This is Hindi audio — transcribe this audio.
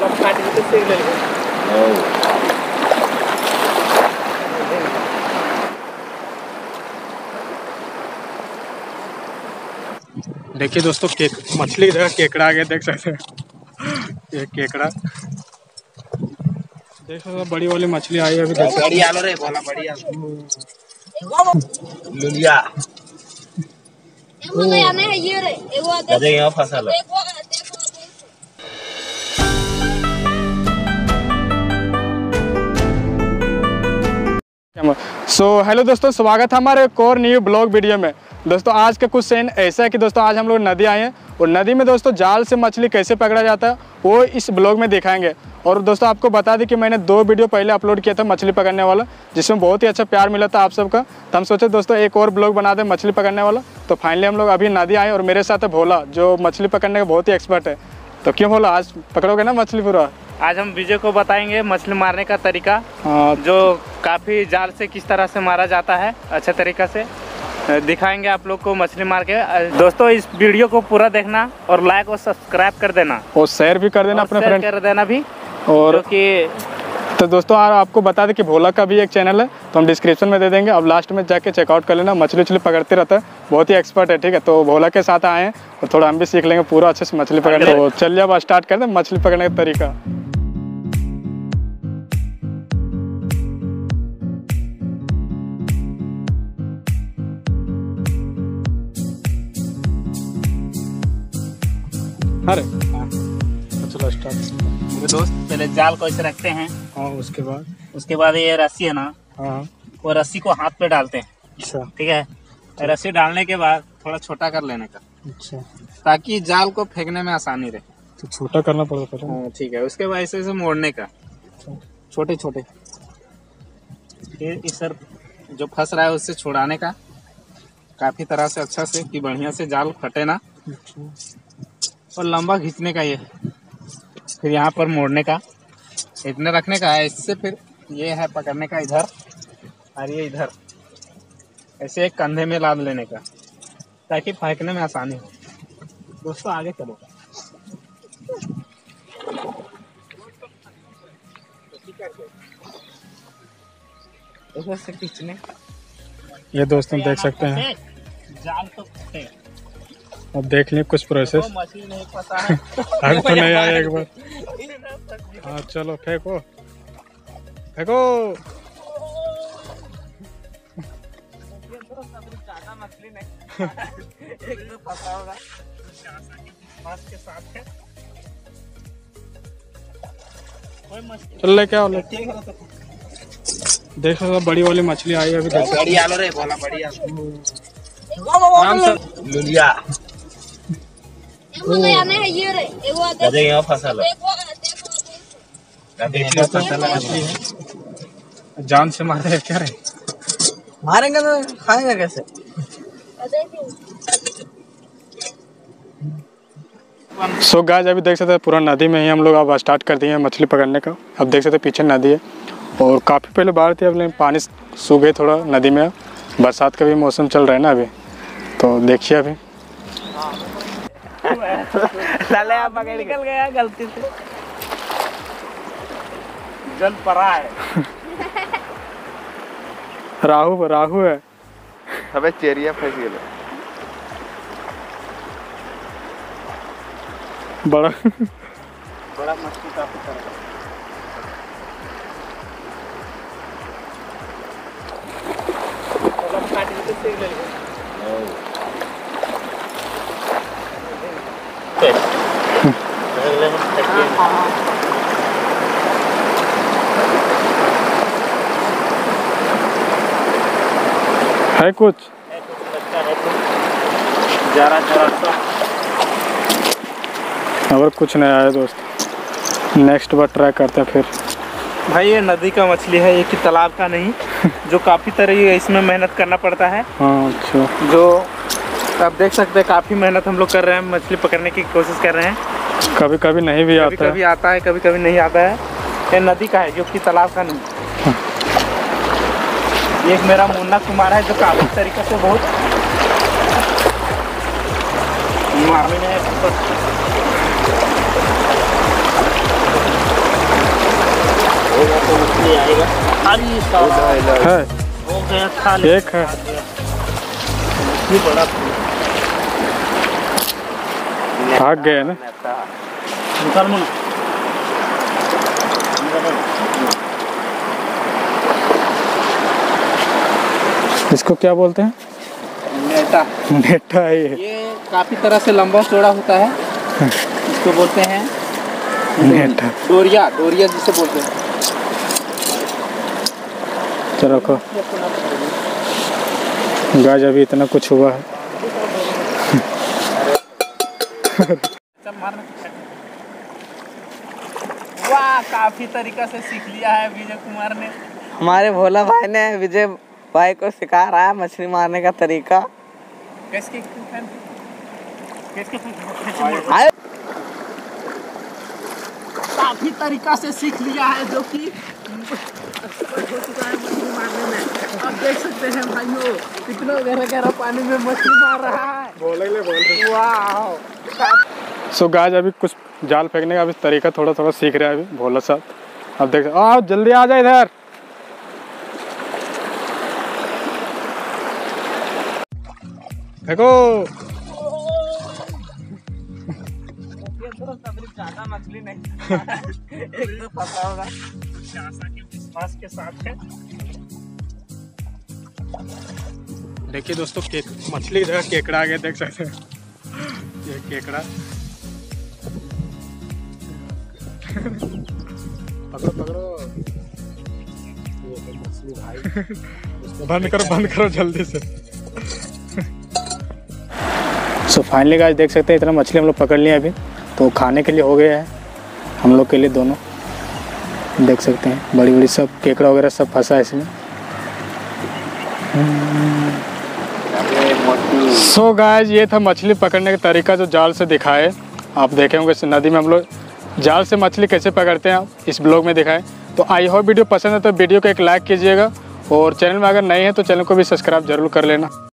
देखिए दोस्तों मछली की जगह केकड़ा आ गया, देख सकते हैं ये केकड़ा। देख सकते बड़ी वाली मछली आई है अभी, बड़ी आलो रे भोला, बड़ी आलो लुलिया एगो नया है ये रे, एगो आ गए यहां फंसा लो। सो हेलो दोस्तों, स्वागत है हमारे एक और न्यू ब्लॉग वीडियो में। दोस्तों आज का कुछ सीन ऐसा है कि दोस्तों आज हम लोग नदी आए हैं और नदी में दोस्तों जाल से मछली कैसे पकड़ा जाता है वो इस ब्लॉग में दिखाएंगे। और दोस्तों आपको बता दें कि मैंने 2 वीडियो पहले अपलोड किया था मछली पकड़ने वाला, जिसमें बहुत ही अच्छा प्यार मिला था आप सबका। तो हम सोचे दोस्तों एक और ब्लॉग बना दें मछली पकड़ने वाला। तो फाइनली हम लोग अभी नदी आए और मेरे साथ है भोला, जो मछली पकड़ने का बहुत ही एक्सपर्ट है। तो क्यों भोला, आज पकड़ोगे ना मछली पूरा? आज हम विजय को बताएंगे मछली मारने का तरीका, जो काफ़ी जाल से किस तरह से मारा जाता है, अच्छा तरीका से दिखाएंगे आप लोग को मछली मार के। दोस्तों इस वीडियो को पूरा देखना और लाइक और सब्सक्राइब कर देना और शेयर भी कर देना, अपने फ्रेंड कर देना भी। और तो दोस्तों आपको बता दें कि भोला का भी एक चैनल है, तो हम डिस्क्रिप्शन में दे देंगे, अब लास्ट में जाके चेकआउट कर लेना। मछली उछली पकड़ते रहता है, बहुत ही एक्सपर्ट है, ठीक है। तो भोला के साथ आए हैं और थोड़ा हम भी सीख लेंगे पूरा अच्छे से मछली पकड़ने। तो चलिए अब स्टार्ट कर दें मछली पकड़ने का तरीका। अरे चलो स्टार्ट। मेरे दोस्त पहले जाल कैसे रखते हैं, हाँ, उसके बाद ये रस्सी है ना, हाँ, वो रस्सी को हाथ पे डालते हैं, अच्छा ठीक है। रस्सी डालने के बाद थोड़ा छोटा कर लेने का, अच्छा, ताकि जाल को फेंकने में आसानी रहे। तो छोटा करना पड़ता है, ठीक है। उसके बाद ऐसे मोड़ने का, छोटे छोटे, फिर इस तरफ जो फंस रहा है उससे छुड़ाने का काफी तरह से, अच्छा से कि बढ़िया से जाल फटे ना, और लंबा खींचने का ये, फिर यहाँ पर मोड़ने का, इतने रखने का है। इससे फिर ये है पकड़ने का इधर और ये इधर, ऐसे एक कंधे में लाद लेने का ताकि फेंकने में आसानी हो। दोस्तों आगे चलो, इधर से खींचने, ये दोस्तों देख सकते हैं जाल तो फटे। अब देख लें कुछ प्रोसेस, मछली नहीं पता है अब तो नहीं आया एक बार। हाँ चलो फेंको फेंको, मछली नहीं एक तो पता होगा के साथ है। कोई मछली चल ले क्या होगा, देख लो बड़ी वाली मछली आई है अभी, बड़ी आलो रे भोला, बड़ी आलो लुलिया है ये रे, एगो फंसा लो। जान से मारे क्या रे, मारेंगे तो खाएंगे कैसे? सो गाइस अभी देख सकते हैं पूरा नदी में ही हम लोग अब स्टार्ट कर दिए हैं मछली पकड़ने का। अब देख सकते हैं पीछे नदी है और काफ़ी पहले बाढ़ थी, अब लेकिन पानी सूख गए थोड़ा नदी में। बरसात का भी मौसम चल रहा है ना अभी, तो देखिए अभी निकल गया गलती से, जल परा है राहु राहु है, अबे चेरिया फंस गया बड़ा बड़ा मछली काफी तरह। है कुछ और कुछ नहीं आया दोस्त, नेक्स्ट बार ट्राई करते हैं फिर। भाई ये नदी का मछली है, ये कि तालाब का नहीं जो काफ़ी तरह इसमें मेहनत करना पड़ता है। अच्छा, जो आप देख सकते हैं काफ़ी मेहनत हम लोग कर रहे हैं, मछली पकड़ने की कोशिश कर रहे हैं। कभी कभी नहीं भी आता, कभी आता है, कभी कभी नहीं आता है। ये नदी का है जो कि तालाब का नहीं। एक मेरा मुन्ना कुमार है जो काफी तरीके से बहुत मारने में तो उसमें आएगा सारी साफ है हो गया था देख है ये बड़ा भाग गया ना निकाल मुन्ना इसको क्या बोलते हैं नेटा नेटा है ये काफी तरह से लंबा चौड़ा होता है इसको बोलते हैं नेटा डोरिया डोरिया जिसे बोलते हैं। चलो खो गाज अभी इतना कुछ हुआ है वाह काफी तरीका से सीख लिया है विजय कुमार ने। हमारे भोला भाई ने विजय भाई को सिखा रहा है मछली मारने का तरीका। काफी तरीका से सीख लिया है जो कि मछली मारने में। आप देख सकते हैं भाइयों कितना गहरा गहरा पानी में मछली मार रहा है भोला। सो गाइस अभी कुछ जाल फेंकने का भी तरीका थोड़ा थोड़ा सीख रहे हैं अभी भोला साहब। आप देख सकते आओ जल्दी आ जाए इधर। देखो ज्यादा मछली नहीं एक तो फंसा होगा विश्वास के साथ है। देखिए दोस्तों मछली की जगह केकड़ा आ गया देख सकते हैं ये केकड़ा। पकड़ो पकड़ो मछली भाई बंद करो जल्दी से। सो फाइनली गाइस देख सकते हैं इतना मछली हम लोग पकड़ लिए अभी तो खाने के लिए हो गया है हम लोग के लिए दोनों। देख सकते हैं बड़ी बड़ी सब केकड़ा वगैरह सब फंसा है इसमें। सो गाइस ये था मछली पकड़ने का तरीका जो जाल से दिखाए। आप देखे होंगे नदी में हम लोग जाल से मछली कैसे पकड़ते हैं इस ब्लॉग में दिखाएँ। तो आई होप वीडियो पसंद है तो वीडियो को एक लाइक कीजिएगा और चैनल में अगर नए हैं तो चैनल को भी सब्सक्राइब जरूर कर लेना।